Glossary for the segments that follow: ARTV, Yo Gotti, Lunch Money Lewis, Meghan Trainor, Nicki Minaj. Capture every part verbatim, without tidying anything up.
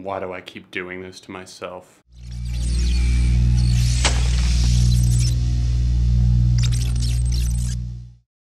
Why do I keep doing this to myself?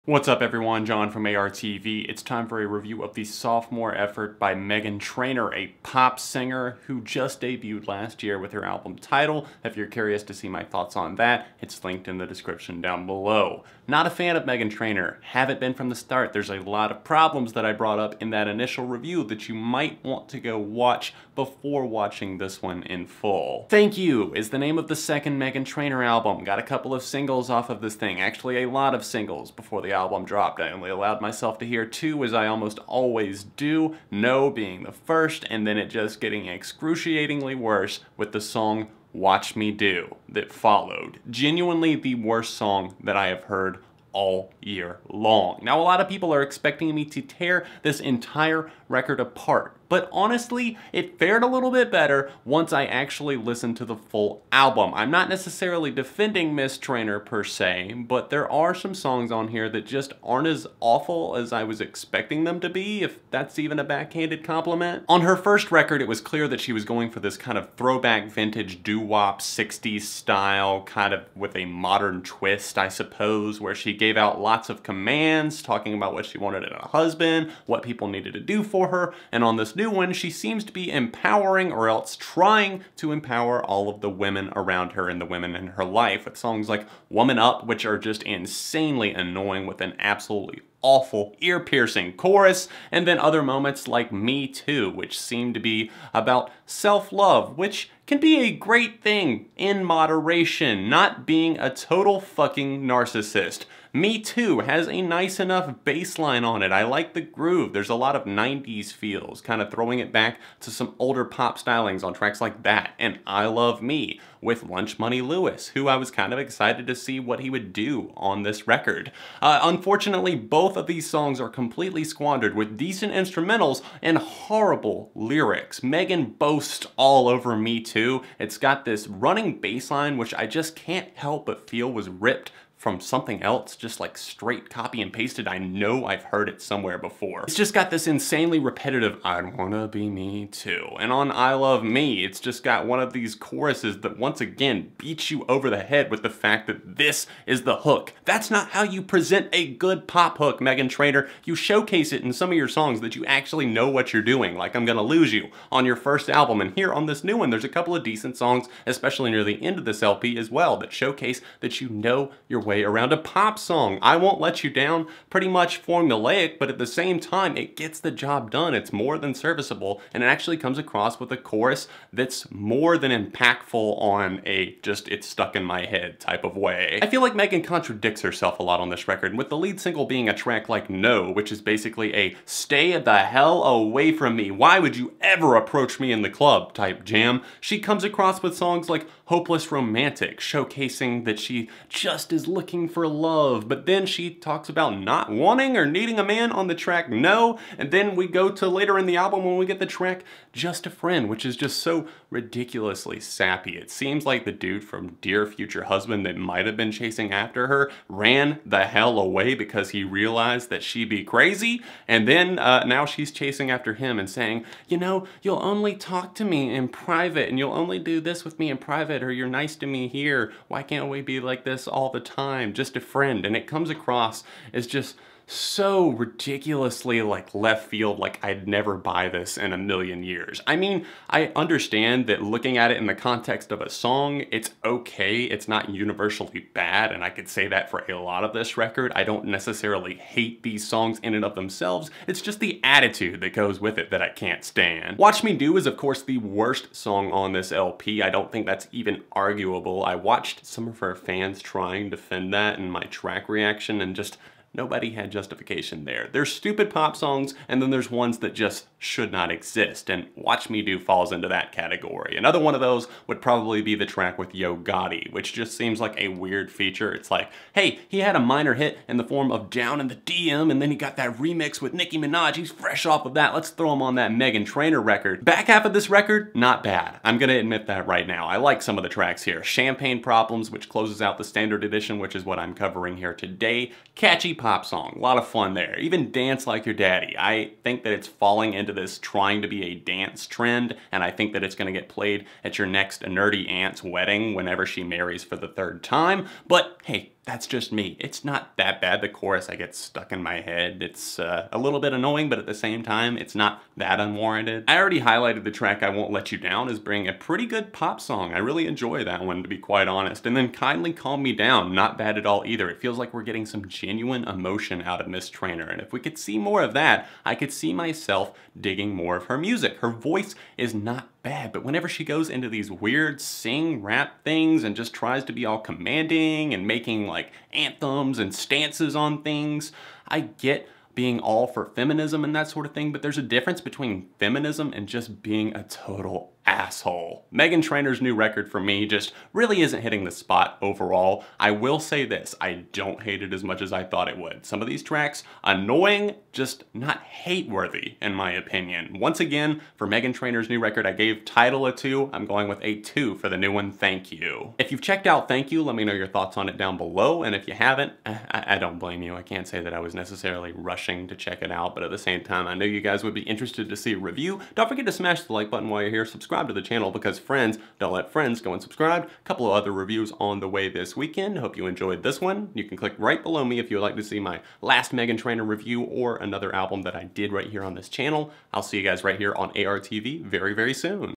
What's up everyone, John from A R T V. It's time for a review of the sophomore effort by Meghan Trainor, a pop singer who just debuted last year with her album Title. If you're curious to see my thoughts on that, it's linked in the description down below. Not a fan of Meghan Trainor, haven't been from the start. There's a lot of problems that I brought up in that initial review that you might want to go watch before watching this one in full. Thank You is the name of the second Meghan Trainor album. Got a couple of singles off of this thing, actually a lot of singles before the album. album dropped. I only allowed myself to hear two, as I almost always do, No being the first, and then it just getting excruciatingly worse with the song Watch Me Do that followed. Genuinely the worst song that I have heard all year long. Now, a lot of people are expecting me to tear this entire record apart, but honestly, it fared a little bit better once I actually listened to the full album. I'm not necessarily defending Miss Trainor per se, but there are some songs on here that just aren't as awful as I was expecting them to be, if that's even a backhanded compliment. On her first record, it was clear that she was going for this kind of throwback vintage doo-wop sixties style, kind of with a modern twist, I suppose, where she gave out lots of commands, talking about what she wanted in a husband, what people needed to do for her, and on this new one, she seems to be empowering, or else trying to empower, all of the women around her and the women in her life with songs like Woman Up, which are just insanely annoying with an absolutely awful, ear-piercing chorus, and then other moments like Me Too, which seem to be about self-love, which can be a great thing in moderation, not being a total fucking narcissist. Me Too has a nice enough bass line on it. I like the groove. There's a lot of nineties feels, kind of throwing it back to some older pop stylings on tracks like that, and I Love Me with Lunch Money Lewis, who I was kind of excited to see what he would do on this record. Uh, unfortunately, both of these songs are completely squandered with decent instrumentals and horrible lyrics. Meghan boasts all over Me Too. It's got this running bass line, which I just can't help but feel was ripped from something else, just like straight copy and pasted. I know I've heard it somewhere before. It's just got this insanely repetitive, I wanna be me too. And on I Love Me, it's just got one of these choruses that once again beats you over the head with the fact that this is the hook. That's not how you present a good pop hook, Meghan Trainor. You showcase it in some of your songs that you actually know what you're doing, like I'm Gonna Lose You on your first album. And here on this new one, there's a couple of decent songs, especially near the end of this L P as well, that showcase that you know your way around a pop song. I Won't Let You Down, pretty much formulaic, but at the same time, it gets the job done. It's more than serviceable, and it actually comes across with a chorus that's more than impactful on a just it's stuck in my head type of way. I feel like Meghan contradicts herself a lot on this record, with the lead single being a track like No, which is basically a stay the hell away from me, why would you ever approach me in the club type jam. She comes across with songs like Hopeless Romantic, showcasing that she just is looking for love, but then she talks about not wanting or needing a man on the track No, and then we go to later in the album when we get the track Just a Friend, which is just so ridiculously sappy. It seems like the dude from Dear Future Husband that might have been chasing after her ran the hell away because he realized that she be crazy, and then uh, now she's chasing after him and saying, you know, you'll only talk to me in private, and you'll only do this with me in private, or you're nice to me here, why can't we be like this all the time? Just a friend. And it comes across as just so ridiculously like left field, like I'd never buy this in a million years. I mean, I understand that looking at it in the context of a song, it's okay, it's not universally bad, and I could say that for a lot of this record. I don't necessarily hate these songs in and of themselves, it's just the attitude that goes with it that I can't stand. Watch Me Do is of course the worst song on this L P. I don't think that's even arguable. I watched some of her fans trying to defend that in my track reaction, and just nobody had justification there. There's stupid pop songs, and then there's ones that just should not exist, and Watch Me Do falls into that category. Another one of those would probably be the track with Yo Gotti, which just seems like a weird feature. It's like, hey, he had a minor hit in the form of Down in the D M, and then he got that remix with Nicki Minaj. He's fresh off of that. Let's throw him on that Meghan Trainor record. Back half of this record, not bad. I'm gonna admit that right now. I like some of the tracks here. Champagne Problems, which closes out the standard edition, which is what I'm covering here today. Catchy pop pop song. A lot of fun there. Even Dance Like Your Daddy. I think that it's falling into this trying to be a dance trend, and I think that it's gonna get played at your next nerdy aunt's wedding whenever she marries for the third time. But hey, that's just me. It's not that bad. The chorus, I get stuck in my head. It's uh, a little bit annoying, but at the same time, it's not that unwarranted. I already highlighted the track I Won't Let You Down as being a pretty good pop song. I really enjoy that one, to be quite honest. And then Kindly Calm Me Down, not bad at all either. It feels like we're getting some genuine emotion out of Miss Trainor. And if we could see more of that, I could see myself digging more of her music. Her voice is not bad, but whenever she goes into these weird sing rap things and just tries to be all commanding and making like anthems and stances on things, I get being all for feminism and that sort of thing, but there's a difference between feminism and just being a total asshole. Meghan Trainor's new record for me just really isn't hitting the spot overall. I will say this, I don't hate it as much as I thought it would. Some of these tracks, annoying, just not hate-worthy in my opinion. Once again, for Meghan Trainor's new record, I gave Tidal a two. I'm going with a two for the new one, Thank You. If you've checked out Thank You, let me know your thoughts on it down below, and if you haven't, I, I don't blame you. I can't say that I was necessarily rushing to check it out, but at the same time, I know you guys would be interested to see a review. Don't forget to smash the like button while you're here, subscribe to the channel because friends don't let friends go unsubscribed. A couple of other reviews on the way this weekend. Hope you enjoyed this one. You can click right below me if you would like to see my last Meghan Trainor review or another album that I did right here on this channel. I'll see you guys right here on A R T V very, very soon.